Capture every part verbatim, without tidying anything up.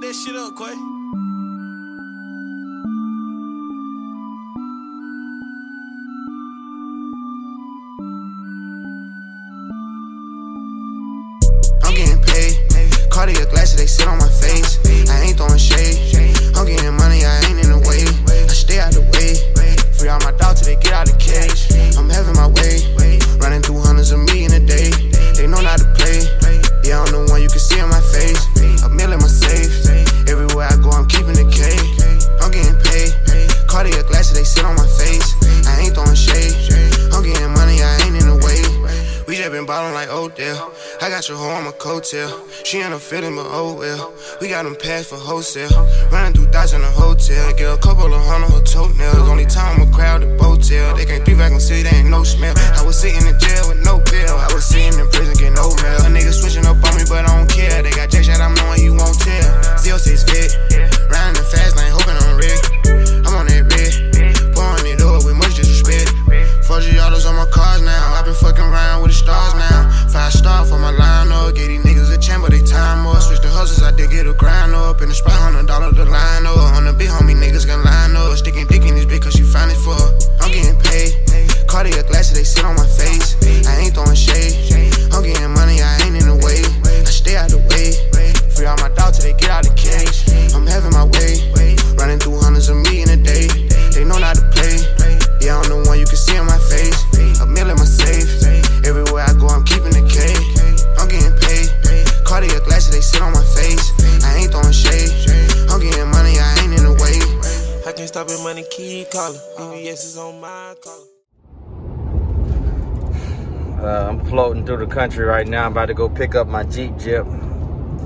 Put that shit up, Quay. I'm getting paid. Cartier glasses, they sit on my face. I ain't throwing shade. I'm getting money, I ain't in the way. I stay out the way. Free all my dogs till they get out the cage. I'm having my way. Running through hundreds of millions a day. They know not to play. Yeah, I'm the one you can see on my face. A mill in my safe. Everywhere I go, I'm keeping the cake. I'm getting paid. Cartier glasses, they sit on my face. I ain't throwing shade. I'm getting money, I ain't in the way. We just been ballin' like Odell. I got your hoe on my coattail. She ain't a feeling, but oh well. We got them pads for wholesale. Running through dots in a hotel. Get a couple of hundred her toenails. Only time I'm a crowd at Botel. They can't be back on city, they ain't no smell. I was sitting in jail with no bill. I was sitting in prison, get no mail. A nigga switching up on me, but I don't care. They got Jack shot, I'm knowing you won't tell. zero six fit. Riding the fast lane, hoping I'm red. I'm on that red. Pouring it over with much disrespect. four G autos on my cars now. I been fucking around with the stars now. Five star for my line up. Get these niggas a chamber, they time up. Switch the hustles, I did get a grind up. In the spot, hundred dollar the line up. On the big homie, niggas gon' line up. Sticking dick in this bitch, cause you find it for her. I'm getting paid. Cartier glasses, they sit on my face. I ain't throwing shade. I'm getting money, I ain't in the way. I stay out the way. Free all my dogs till they get out the cage. I'm having my way. Running through hundreds of millions a day. They know not to play. Yeah, I'm the one you can see on my face. A mill in my safe. Everywhere I go, I'm keeping the cake. I'm getting paid. Cartier glasses, they sit on my face. I ain't throwing shade. I'm getting money, I ain't in the way. I can't stop it, money keep calling. B B S is on my collar. Uh, I'm floating through the country right now. I'm about to go pick up my Jeep Jeep.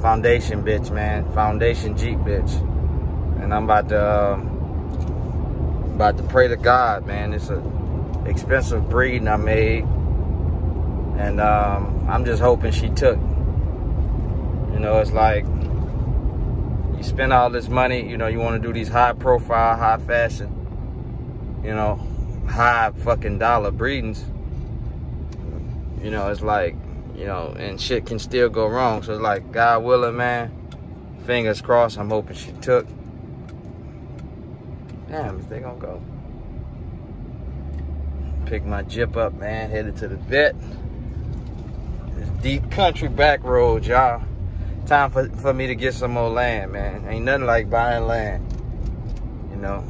Foundation bitch, man. Foundation Jeep bitch. And I'm about to... Uh, About to pray to God, man. It's a expensive breeding I made, and um, I'm just hoping she took. You know, it's like you spend all this money. You know, you want to do these high-profile, high-fashion, you know, high fucking dollar breedings. You know, it's like, you know, and shit can still go wrong. So it's like, God willing, man. Fingers crossed. I'm hoping she took. Damn, is they gonna go? Pick my Jeep up, man. Headed to the vet. This deep country back road, y'all. Time for, for me to get some more land, man. Ain't nothing like buying land. You know?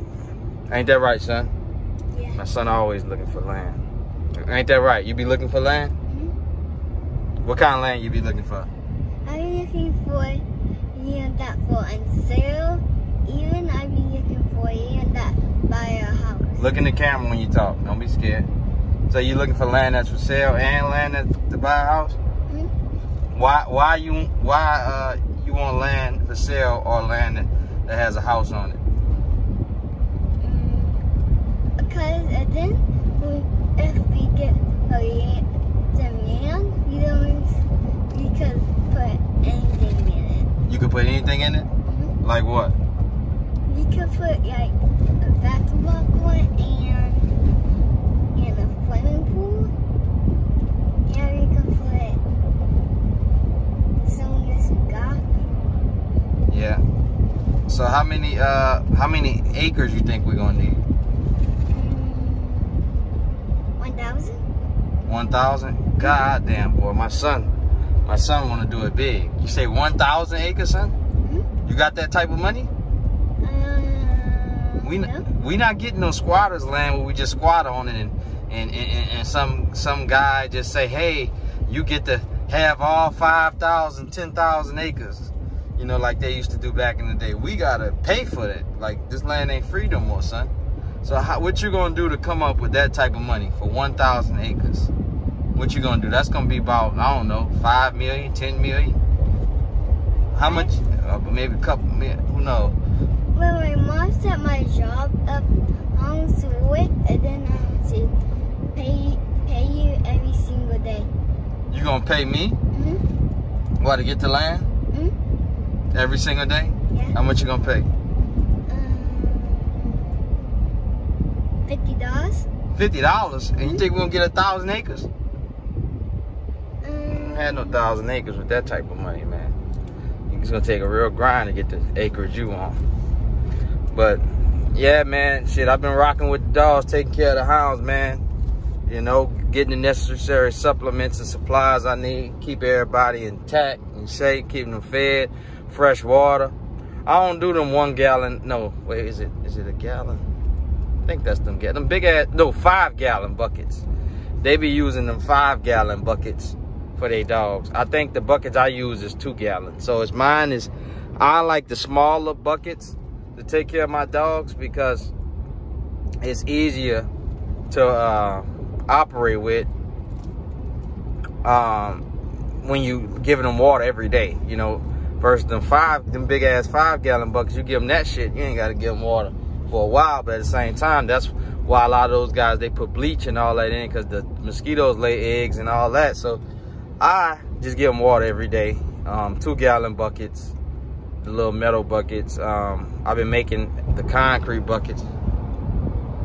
Ain't that right, son? Yeah. My son always looking for land. Ain't that right? You be looking for land? Mm-hmm. What kind of land you be looking for? I be looking for land that for on sale. Even I be looking for land that buy a house. Look in the camera when you talk. Don't be scared. So you looking for land that's for sale and land that to buy a house? Mm-hmm. Why? Why you? Why uh you want land for sale or land that, that has a house on it? Mm, because then, we, if we get a land, some land, we don't. We could put anything in it. You could put anything in it. Mm-hmm. Like what? We could put like a basketball court and, and a swimming pool. Yeah, we could put some of this golf. Yeah. So how many uh how many acres you think we're gonna need? Mm, one thousand. One thousand? God damn boy, my son my son wanna do it big. You say one thousand acres, son? Mm-hmm. You got that type of money? We no. we not getting no squatters land where we just squat on it and and, and, and some some guy just say, hey, you get to have all five thousand, ten thousand acres, you know, like they used to do back in the day. We gotta pay for that. Like this land ain't free no more, son. So how, what you gonna do to come up with that type of money for one thousand acres? What you gonna do? That's gonna be about, I don't know, five million, ten million. How much? Uh, maybe a couple million. Who knows? Well, my mom set my job up on to work, and then I have to pay, pay you every single day. You gonna pay me? Mm-hmm. What, to get the land? Mm-hmm. Every single day? Yeah. How much you gonna pay? Um, fifty dollars. fifty dollars? Mm-hmm. And you think we're gonna get a thousand acres? Um, I had no thousand acres with that type of money, man. it's gonna take a real grind to get the acreage you want. But yeah, man, shit, I've been rocking with the dogs, taking care of the hounds, man. You know, getting the necessary supplements and supplies I need, keep everybody intact and shape, keeping them fed, fresh water. I don't do them one gallon, no, wait, is it, is it a gallon? I think that's them, them big ass, no, five gallon buckets. They be using them five gallon buckets for their dogs. I think the buckets I use is two gallon. So it's mine is, I like the smaller buckets to take care of my dogs because it's easier to uh, operate with um, when you giving them water every day, you know. Versus them five, them big ass five gallon buckets, you give them that shit, you ain't gotta give them water for a while. But at the same time, that's why a lot of those guys, they put bleach and all that in, because the mosquitoes lay eggs and all that. So I just give them water every day. Um, two gallon buckets, the little metal buckets. Um, I've been making the concrete buckets.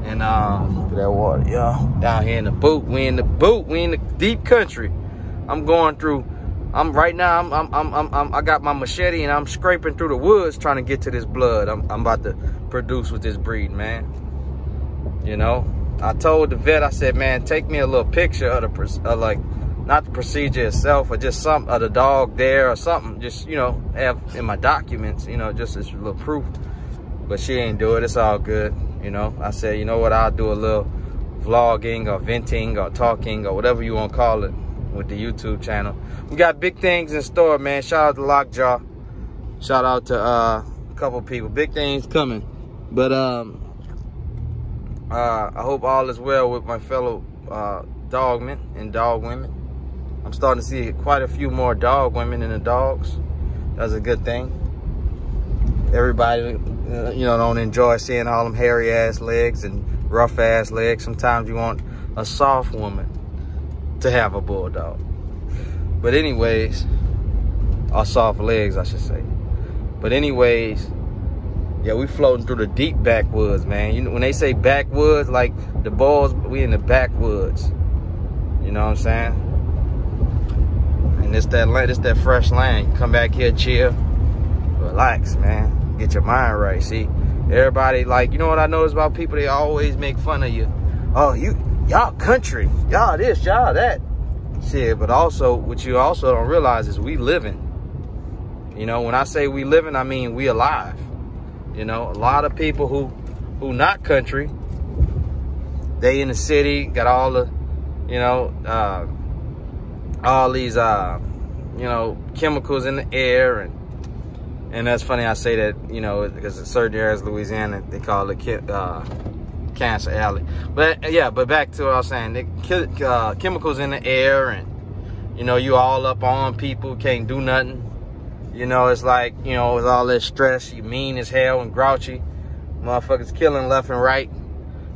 And um, that water, y'all. Down here in the boot, we in the boot, we in the deep country. I'm going through. I'm right now. I'm, I'm, I'm, I'm, I'm, I got my machete and I'm scraping through the woods trying to get to this blood. I'm, I'm about to produce with this breed, man. You know, I told the vet, I said, man, take me a little picture of the, of like, not the procedure itself, or just some of the dog there or something. Just, you know, have in my documents, you know, just as a little proof. But she ain't do it. It's all good, you know. I said, you know what? I'll do a little vlogging or venting or talking or whatever you want to call it with the YouTube channel. We got big things in store, man. Shout out to Lockjaw. Shout out to uh, a couple people. Big things coming. But um, uh, I hope all is well with my fellow uh, dog men and dog women. I'm starting to see quite a few more dog women than the dogs. That's a good thing. Everybody, uh, you know, don't enjoy seeing all them hairy ass legs and rough ass legs. Sometimes you want a soft woman to have a bulldog. But anyways, or soft legs, I should say. But anyways, yeah, we floating through the deep backwoods, man. You know, when they say backwoods, like the balls, we in the backwoods. You know what I'm saying? And it's that land, it's that fresh land. You come back here, chill, relax, man. Get your mind right. See, everybody, like, you know what I notice about people? They always make fun of you. Oh, you, y'all country, y'all this, y'all that. Shit, but also, what you also don't realize is we living. You know, when I say we living, I mean we alive. You know, a lot of people who, who not country, they in the city, got all the, you know, uh, all these, uh, you know, chemicals in the air. And and that's funny I say that, you know, because in certain areas, Louisiana, they call it, uh, Cancer Alley. But yeah, but back to what I was saying, the uh, chemicals in the air, and you know, you all up on people, can't do nothing. You know, it's like, you know, with all this stress, you mean as hell and grouchy, motherfuckers killing left and right.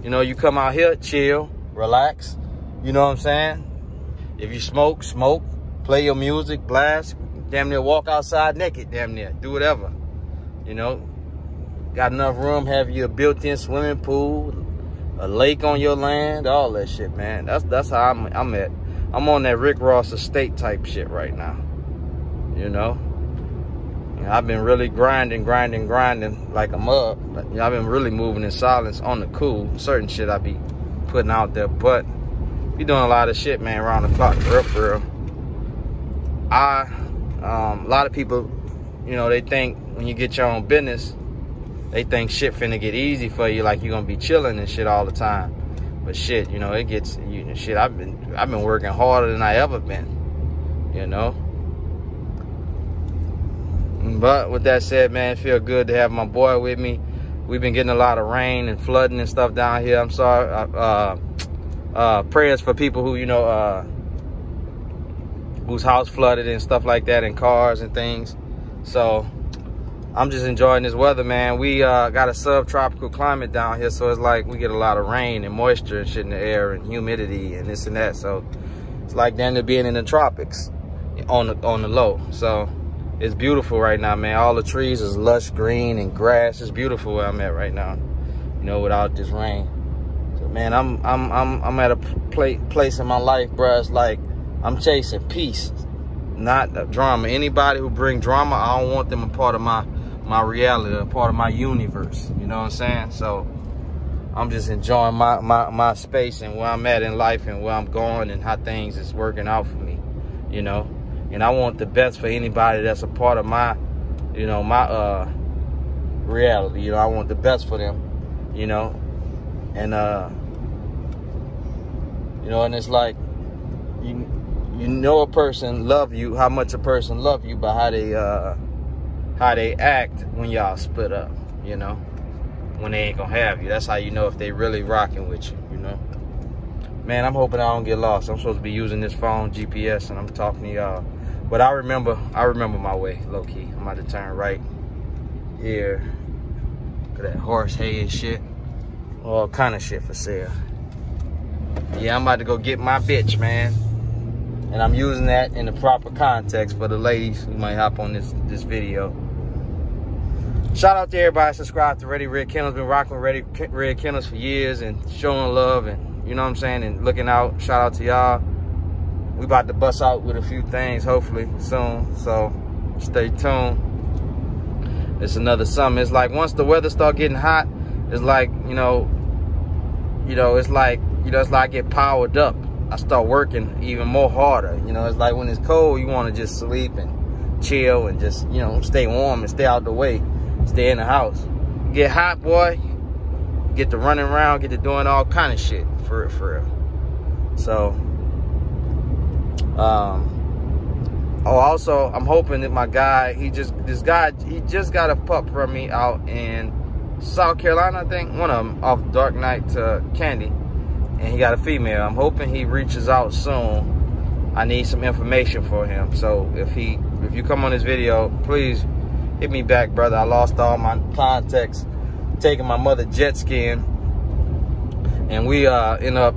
You know, you come out here, chill, relax, you know what I'm saying? If you smoke, smoke, play your music, blast, damn near walk outside naked, damn near, do whatever. You know, got enough room, have your built-in swimming pool, a lake on your land, all that shit, man. That's that's how I'm I'm at. I'm on that Rick Ross estate type shit right now. You know, and I've been really grinding, grinding, grinding like a mug. I've been really moving in silence on the cool. Certain shit I be putting out there, but be doing a lot of shit, man, around the clock, for real, for real. I, um, a lot of people, you know, they think when you get your own business, they think shit finna get easy for you, like you're gonna be chilling and shit all the time. But shit, you know, it gets, you know, shit, I've been I've been working harder than I ever been, you know. But with that said, man, it feel good to have my boy with me. We've been getting a lot of rain and flooding and stuff down here. I'm sorry. Uh, uh, prayers for people who, you know, uh, whose house flooded and stuff like that, and cars and things. So I'm just enjoying this weather, man. We uh, got a subtropical climate down here, so it's like we get a lot of rain and moisture and shit in the air and humidity and this and that. So it's like damn near being in the tropics on the, on the low. So it's beautiful right now, man. All the trees is lush green and grass. It's beautiful where I'm at right now, you know, without this rain. So, man, I'm I'm I'm I'm at a pl place in my life, bruh. It's like I'm chasing peace. not drama. Anybody who bring drama, I don't want them a part of my my reality, a part of my universe. You know what I'm saying? So I'm just enjoying my, my, my space and where I'm at in life and where I'm going and how things is working out for me, you know? And I want the best for anybody that's a part of my, you know, my uh, reality. You know, I want the best for them, you know? And, uh, you know, and it's like, you you know a person love you, how much a person love you by how they, uh, how they act when y'all split up, you know? When they ain't gonna have you. That's how you know if they really rocking with you, you know? Man, I'm hoping I don't get lost. I'm supposed to be using this phone, G P S, and I'm talking to y'all. But I remember, I remember my way, low-key. I'm about to turn right here. Look at that horse hay and shit. All kind of shit for sale. Yeah, I'm about to go get my bitch, man. And I'm using that in the proper context for the ladies who might hop on this, this video. Shout out to everybody. Subscribe to Ready Red Kennels. Been rocking Ready Red Kennels for years and showing love and, you know what I'm saying, and looking out. Shout out to y'all. We about to bust out with a few things, hopefully, soon. So stay tuned. It's another summer. It's like once the weather start getting hot, it's like, you know, you know, it's like, you know, it's like I get powered up. I start working even more harder. You know, it's like when it's cold, you want to just sleep and chill and just, you know, stay warm and stay out the way. Stay in the house. Get hot, boy. Get to running around. Get to doing all kind of shit. For real, for real. So, um, oh, also, I'm hoping that my guy, he just, this guy, he just got a pup from me out in South Carolina, I think. One of them, off Dark Knight to Candy. And he got a female. I'm hoping he reaches out soon. I need some information for him. So, if he, if you come on this video, please hit me back, brother. I lost all my contacts taking my mother jet skiing, and we uh end up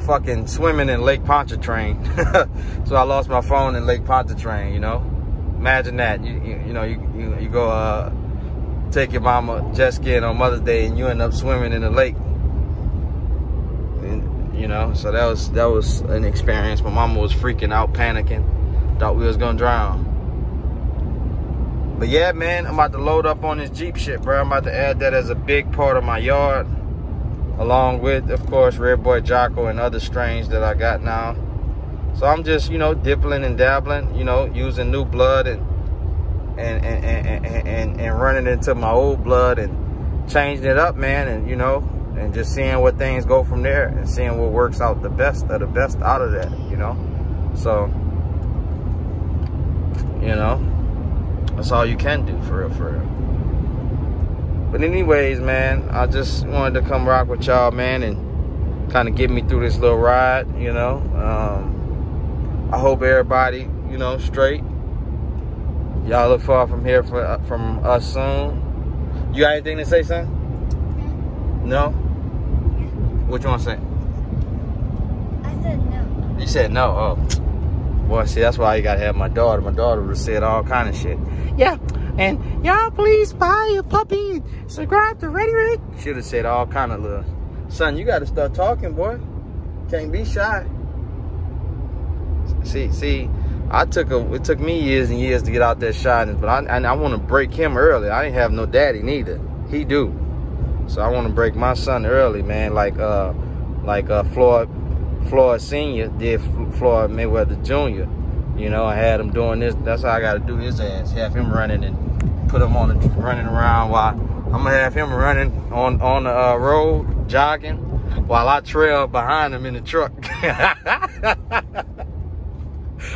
fucking swimming in Lake Pontchartrain. So I lost my phone in Lake Pontchartrain. You know, imagine that. You you, you know you, you you go uh take your mama jet skiing on Mother's Day, and you end up swimming in the lake. And, you know, so that was that was an experience. My mama was freaking out, panicking, thought we was gonna drown. But yeah, man, I'm about to load up on this Jeep shit, bro. I'm about to add that as a big part of my yard. Along with, of course, Red Boy Jocko and other strains that I got now. So I'm just, you know, dipping and dabbling, you know, using new blood and and and, and, and, and, and running into my old blood and changing it up, man. And, you know, and just seeing what things go from there and seeing what works out the best of the best out of that, you know. So, you know. That's all you can do, for real, for real. But anyways, man, I just wanted to come rock with y'all, man, and kind of get me through this little ride, you know. Um, I hope everybody, you know, straight. Y'all look far from here for, uh, from us soon. You got anything to say, son? No. No? What you want to say? I said no. You said no, oh. Boy, see, that's why I gotta have my daughter. My daughter would have said all kind of shit. Yeah, and y'all please buy a puppy and subscribe to Ready Red. Should have said all kind of little. Son, you gotta start talking, boy. Can't be shy. See, see, I took a. It took me years and years to get out that shyness, but I and I want to break him early. I didn't have no daddy neither. He do, so I want to break my son early, man. Like, uh, like uh, Floyd. Floyd Senior did Floyd Mayweather Junior You know, I had him doing this. That's how I got to do his ass. Have him running and put him on the running around while I'm gonna have him running on on the uh, road jogging while I trail behind him in the truck,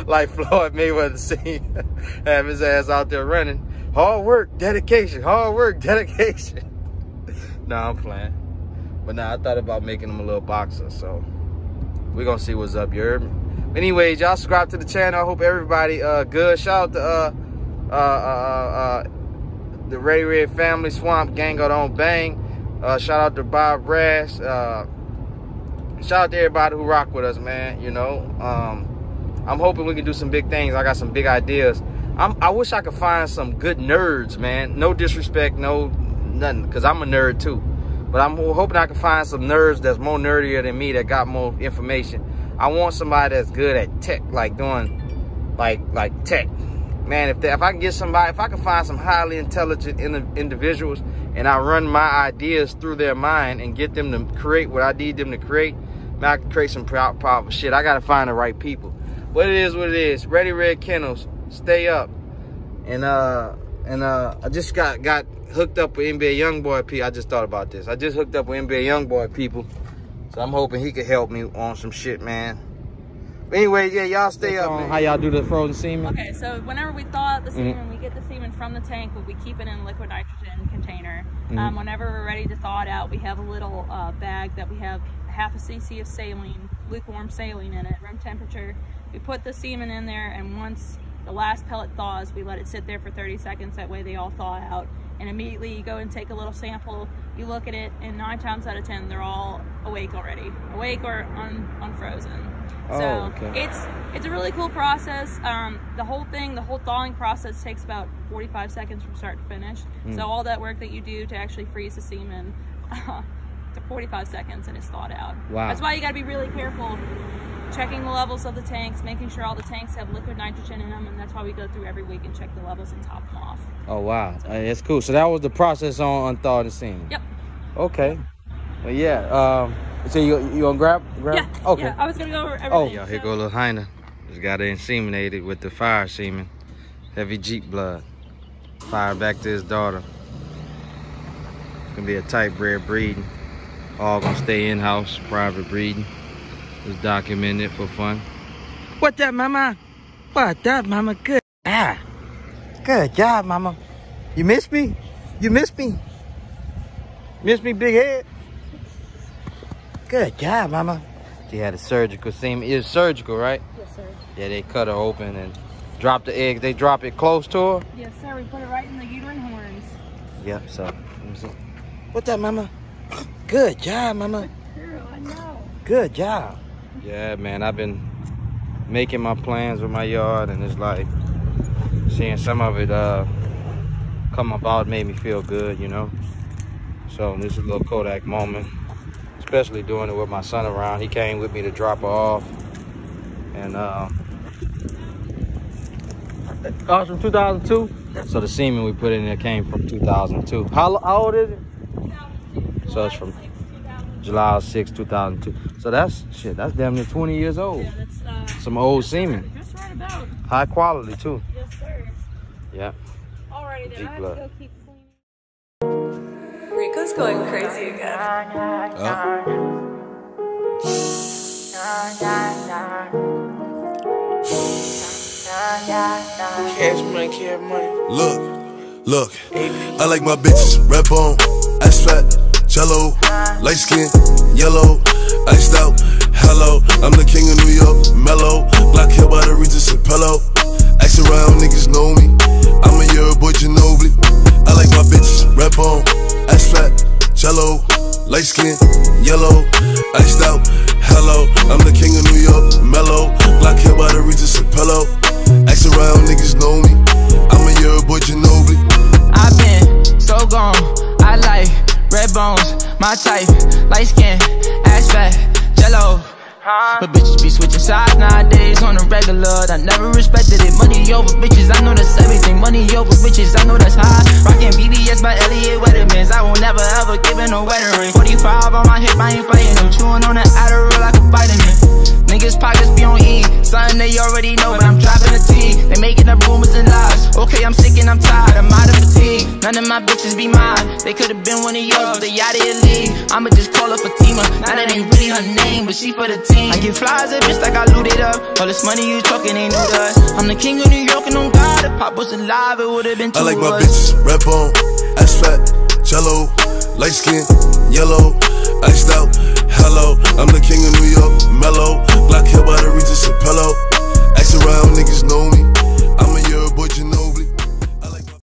like Floyd Mayweather Senior Have his ass out there running. Hard work, dedication. Hard work, dedication. Nah, I'm playing. But nah, I thought about making him a little boxer, so. We're going to see what's up, you heard me? Anyways, y'all subscribe to the channel. I hope everybody uh, good. Shout out to uh, uh, uh, uh, the Ray Red family, Swamp Gang Got On Bang. Uh, shout out to Bob Brass. Uh, shout out to everybody who rock with us, man. You know, um, I'm hoping we can do some big things. I got some big ideas. I'm, I wish I could find some good nerds, man. No disrespect, no nothing, because I'm a nerd, too. But I'm hoping I can find some nerds that's more nerdier than me that got more information. I want somebody that's good at tech, like doing like like tech. Man, if, they, if I can get somebody, if I can find some highly intelligent in, individuals and I run my ideas through their mind and get them to create what I need them to create, man, I can create some powerful shit. I got to find the right people. But it is what it is. Ready Red Kennels, stay up. And uh, and uh, I just got, got hooked up with N B A Youngboy people. I just thought about this. I just hooked up with N B A Youngboy people. So I'm hoping he could help me on some shit, man. Anyway, yeah, y'all stay up, man. How y'all do the frozen semen? Okay, so whenever we thaw out the semen, mm-hmm. we get the semen from the tank, but we keep it in a liquid nitrogen container. Mm-hmm. um, whenever we're ready to thaw it out, we have a little uh, bag that we have half a cc of saline, lukewarm saline in it, room temperature. We put the semen in there, and once the last pellet thaws, we let it sit there for thirty seconds. That way they all thaw out. And immediately you go and take a little sample, you look at it, and nine times out of ten, they're all awake already. Awake or un unfrozen. Oh, so okay. it's it's a really cool process. Um, the whole thing, the whole thawing process takes about forty-five seconds from start to finish. Mm. So all that work that you do to actually freeze the semen uh, to forty-five seconds, and it's thawed out. Wow. That's why you gotta be really careful checking the levels of the tanks, making sure all the tanks have liquid nitrogen in them, and that's why we go through every week and check the levels and top them off. Oh, wow. So. Uh, that's cool. So that was the process on unthawed semen. Yep. Okay. Well, yeah. Um, so you you gonna grab? grab? Yeah. Okay. Yeah, I was gonna go over everything. Oh, yeah, here so. go a little hyena. Just got it inseminated with the fire semen. Heavy Jeep blood. Fired back to his daughter. Gonna be a tight bred breeding. All gonna stay in house, private breeding. Just document it for fun. What that, mama? What that, mama? Good. Ah. Good job, mama. You miss me? You miss me? Miss me, big head? Good job, mama. She had a surgical semen. It was surgical, right? Yes, sir. Yeah, they cut her open and dropped the egg. They drop it close to her? Yes, sir. We put it right in the uterine horns. Yep, so. Let me see. What's up, mama? Good job, mama. Girl, I know. Good job. Yeah, man, I've been making my plans with my yard, and it's like seeing some of it uh, come about made me feel good, you know? So this is a little Kodak moment. Especially doing it with my son around. He came with me to drop her off. And uh, oh, from two thousand two? So the semen we put in there came from two thousand two. How, how old is it? two thousand two. So it's from July sixth, two thousand two. So that's, shit, that's damn near twenty years old. Yeah, that's, uh, some old semen. Just right about. High quality, too. Yes, sir. Yeah. All righty, then. I have to go keep cleaning. Rico's going crazy again. Oh. Cash money, cash money. Look, look. I like my bitches. Red bone, ass fat. Jello, light skin, yellow, iced out, hello. I'm the king of New York, mellow. Black hair by the Regis and Pello. Ask around, niggas know me. I'm a year boy, Ginobili. I like my bitches, red bone, ass fat, jello, light skin, yellow, iced out, hello. I'm the king of New York, mellow. Black hair by the Regis and Pello. Ask around, niggas know me. I'm a year boy, Ginobili. I've been so gone, I like. Red bones, my type, light skin, ass fat, jello. But bitches be switching sides nowadays on the regular. I never respected it. Money over bitches, I know that's everything. Money over bitches, I know that's high. Rockin' B B S by Elliot Wettermans. I will never ever give in a wedding ring. forty-five on my hip, I ain't fighting them. Chewing on the Adderall like a vitamin. Niggas pockets be on E. Something they already know, but I'm dropping the T. They making up rumors and lies. Okay, I'm sick and I'm tired. I'm out of fatigue. None of my bitches be mine. They could've been one of yours, but they out of your league. I'ma just call her Fatima. Now that ain't really her name, but she for the team. I get flies at bitch like I looted up. All this money you talking ain't new to us. I'm the king of New York and I'm God. If Pop was alive, it would've been two. I like my bitches, red bone, ass fat, jello, light skin, yellow, iced out, hello. I'm the king of